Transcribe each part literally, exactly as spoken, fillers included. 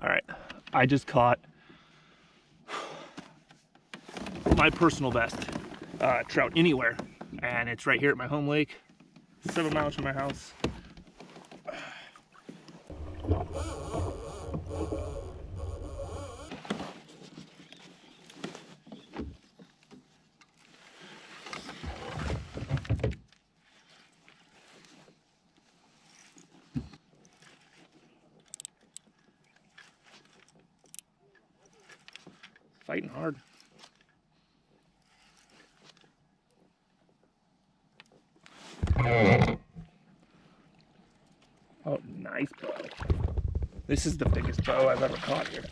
All right, I just caught my personal best uh, trout anywhere, and it's right here at my home lake, seven miles from my house. Fighting hard. Oh, nice bow. This is the biggest bow I've ever caught here.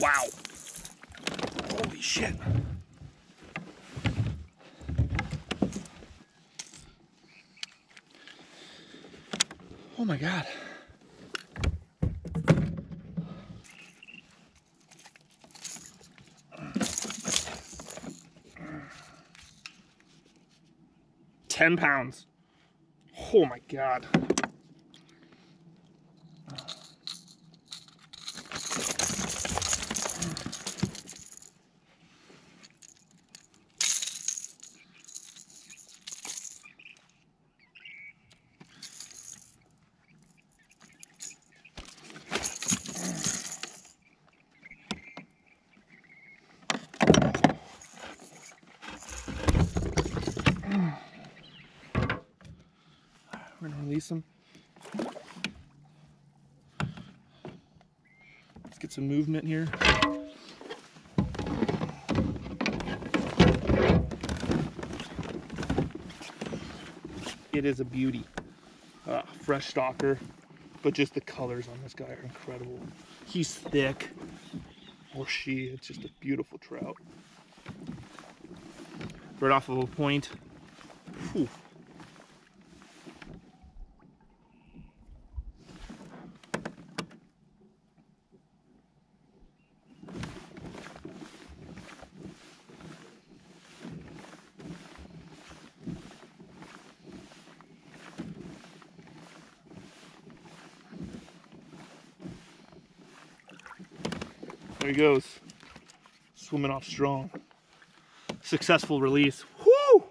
Wow. Holy shit. Oh my God. ten pounds. Oh my God. We're gonna release them. Let's get some movement here. It is a beauty. Uh, fresh stalker, but just the colors on this guy are incredible. He's thick, or she. It's just a beautiful trout. Right off of a point. Whew. There he goes, swimming off strong. Successful release. Woo!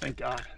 Thank God.